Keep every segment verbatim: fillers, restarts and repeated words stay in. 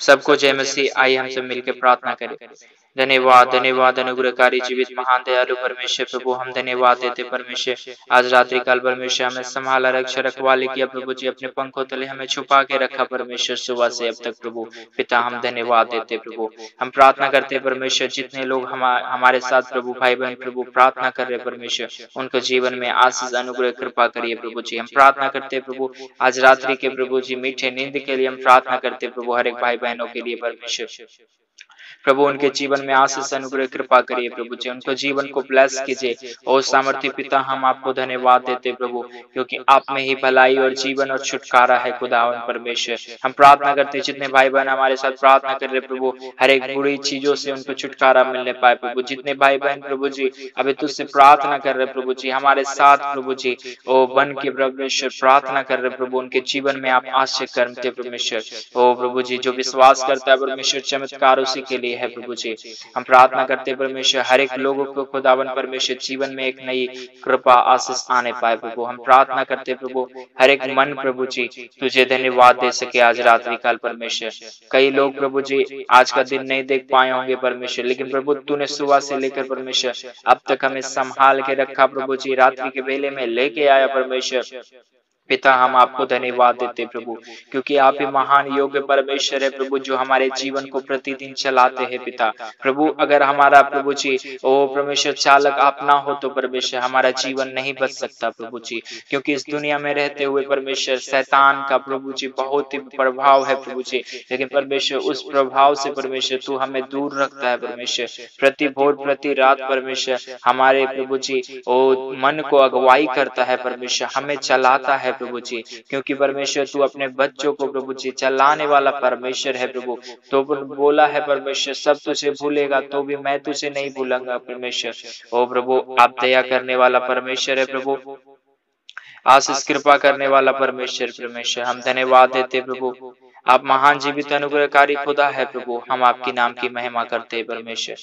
सबको जय मसीह। आइए हम सब मिलकर प्रार्थना करें। धन्यवाद धन्यवाद अनुग्रहकारी जीवित महान दयालु परमेश्वर प्रभु, हम धन्यवाद देते परमेश्वर। आज रात्रि काल परमेश्वर हमें संभाला, रक्षा रखवाले किया प्रभु जी, अपने पंखों तले हमें छुपा के रखा परमेश्वर सुबह से अब तक प्रभु पिता, हम धन्यवाद देते प्रभु। हम प्रार्थना करते परमेश्वर जितने लोग हमारे साथ प्रभु भाई बहन प्रभु प्रार्थना कर रहे परमेश्वर, उनको जीवन में आशीष अनुग्रह कृपा करिए प्रभु जी। हम प्रार्थना करते प्रभु आज रात्रि के प्रभु जी मीठे नींद के लिए हम प्रार्थना करते प्रभु, हर एक भाई बहनों के लिए परमेश्वर प्रभु, उनके जीवन में आशीष अनुग्रह कृपा करिए प्रभु जी, उनको जीवन को ब्लेस कीजिए। और सामर्थ्य पिता हम आपको धन्यवाद देते प्रभु, क्योंकि आप में ही भलाई और जीवन और छुटकारा है खुदावन परमेश्वर। हम प्रार्थना करते जितने भाई बहन हमारे साथ प्रार्थना कर रहे प्रभु, हर एक बुरी चीजों से उनको छुटकारा मिलने पाए प्रभु। जितने भाई बहन प्रभु जी अभी तुझसे प्रार्थना कर रहे प्रभु जी, हमारे साथ प्रभु जी ओ बन के परमेश्वर प्रार्थना कर रहे प्रभु, उनके जीवन में आप आश्चर्य करते परमेश्वर। ओ प्रभु जी जो विश्वास करता है परमेश्वर चमत्कार उसी के लिए है प्रभु जी। हम प्रार्थना करते परमेश्वर हर एक लोगों को खुदावन परमेश्वर जीवन में एक नई कृपा आशीष आने पाए प्रभु। हम प्रार्थना करते प्रभु हर एक मन प्रभु जी तुझे धन्यवाद दे सके आज रात्रि काल परमेश्वर। कई लोग प्रभु जी आज का दिन नहीं देख पाए होंगे परमेश्वर, लेकिन प्रभु तूने सुबह से लेकर परमेश्वर अब तक हमें संभाल के रखा प्रभु जी, रात्रि के बेले में लेके आया परमेश्वर पिता, हम आपको धन्यवाद देते प्रभु, क्योंकि आप ही महान योग्य परमेश्वर है प्रभु, जो हमारे जीवन को प्रतिदिन चलाते हैं पिता प्रभु। अगर हमारा प्रभु जी ओ परमेश्वर चालक आप ना हो तो परमेश्वर हमारा जीवन नहीं बच सकता प्रभु जी, क्योंकि इस दुनिया में रहते हुए परमेश्वर शैतान का प्रभु जी बहुत ही प्रभाव है प्रभु जी, लेकिन परमेश्वर उस प्रभाव से परमेश्वर तू हमें दूर रखता है परमेश्वर। प्रति भोर प्रति रात परमेश्वर हमारे प्रभु जी ओ मन को अगुवाई करता है परमेश्वर, हमें चलाता है प्रभु जी, क्योंकि परमेश्वर तू अपने बच्चों को प्रभु जी चलाने वाला परमेश्वर है प्रभु। तो बोला है परमेश्वर सब तुझे भूलेगा तो भी मैं तुझे नहीं भूलूंगा परमेश्वर। ओ प्रभु आप दया करने वाला परमेश्वर है प्रभु, आशीष कृपा करने वाला परमेश्वर परमेश्वर हम धन्यवाद देते प्रभु। आप महान जीवित अनुग्रहकारी खुदा है प्रभु, हम आपके नाम की महिमा करते हैं परमेश्वर।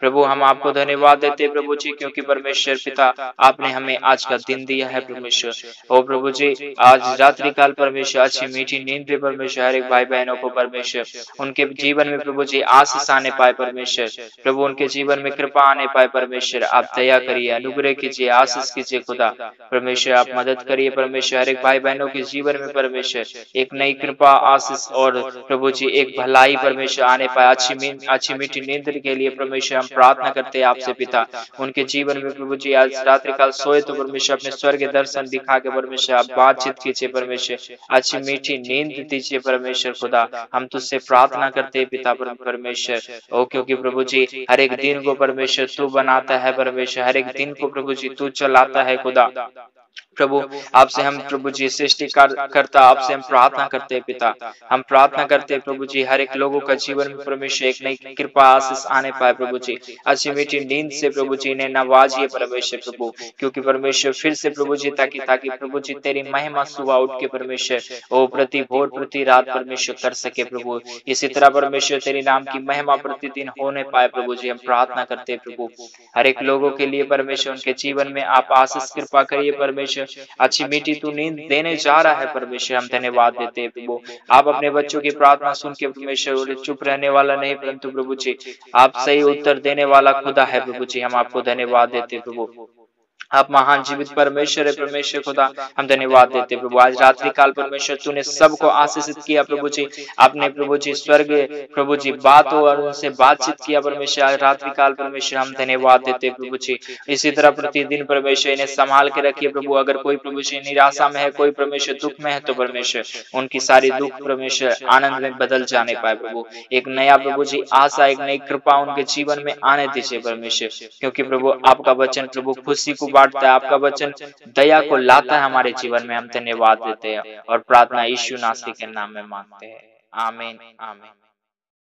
प्रभु हम आपको धन्यवाद देते प्रभु जी, क्योंकि परमेश्वर पिता आपने हमें आज का दिन दिया है परमेश्वर। ओ प्रभु जी आज रात्रि काल परमेश्वर अच्छी मीठी नींद पे परमेश्वर हर एक भाई बहनों को परमेश्वर उनके जीवन में प्रभु जी आशीष आने पाए परमेश्वर प्रभु, उनके जीवन में कृपा आने पाए परमेश्वर। आप दया करिए, अनुग्रह कीजिए, आशीष कीजिए खुदा परमेश्वर, आप मदद करिए परमेश्वर हर एक भाई बहनों के जीवन में परमेश्वर, एक नई कृपा आशीष और प्रभु जी एक भलाई परमेश्वर आने पाए। अच्छी अच्छी मीठी नींद के लिए परमेश्वर हम प्रार्थना करते हैं आपसे पिता, उनके जीवन में प्रभु जी आज रात्रि काल सोए तो परमेश्वर अपने स्वर्ग दर्शन दिखा के परमेश्वर आप बातचीत कीजिए परमेश्वर, अच्छी मीठी नींद दीजिए परमेश्वर खुदा। हम तुझसे प्रार्थना करते हैं पिता परमेश्वर ओ, क्योंकि प्रभु जी हर एक दिन को परमेश्वर तू बनाता है परमेश्वर, हर एक दिन को प्रभु जी तू चलाता है खुदा प्रभु। आपसे हम प्रभु जी सृष्टि करता आपसे हम प्रार्थना करते हैं पिता, हम प्रार्थना करते हैं प्रभु जी हर एक लोगों का जीवन में परमेश्वर एक नई कृपा आशीष आने पाए प्रभु जी, अच्छी मीठी नींद से प्रभु जी ने नवाजिए परमेश्वर प्रभु, क्योंकि परमेश्वर फिर से प्रभु जी ताकि ताकि प्रभु जी तेरी महिमा सुबह उठ के परमेश्वर ओ प्रति भोर प्रति रात परमेश्वर कर सके प्रभु। इसी तरह परमेश्वर तेरे नाम की महिमा प्रतिदिन होने पाए प्रभु जी, हम प्रार्थना करते हैं प्रभु हर एक लोगों के लिए परमेश्वर, उनके जीवन में आप आशीष कृपा करिए परमेश्वर। अच्छी मीठी तू नींद देने जा रहा है परमेश्वर, हम धन्यवाद देते हैं प्रभु। आप अपने बच्चों की प्रार्थना सुन के परमेश्वर चुप रहने वाला नहीं, परंतु प्रभु जी आप सही उत्तर देने वाला खुदा है प्रभु जी, हम आपको धन्यवाद देते प्रभु। आप महान जीवित परमेश्वर है परमेश्वर खुदा, हम धन्यवाद देते प्रभु। आज रात्रि काल परमेश्वर तूने सबको आशीषित किया प्रभु जी, आपने प्रभु जी स्वर्ग प्रभु जी बात हो और उनसे बातचीत किया परमेश्वर आज रात्रि काल परमेश्वर, हम धन्यवाद देते प्रभु जी। इसी तरह प्रतिदिन परमेश्वर इन्हें संभाल के रखिए प्रभु, अगर कोई प्रभु जी निराशा में है, कोई परमेश्वर दुख में है तो परमेश्वर उनकी सारी दुख परमेश्वर आनंद में बदल जाने पाए प्रभु, एक नया प्रभु जी आशा एक नई कृपा उनके जीवन में आने दीजिए परमेश्वर, क्योंकि प्रभु आपका वचन प्रभु खुशी को बांटता है, आपका वचन दया को लाता है हमारे जीवन में। हम धन्यवाद देते हैं और प्रार्थना यीशु नासरी के नाम में मांगते हैं, आमीन आमीन।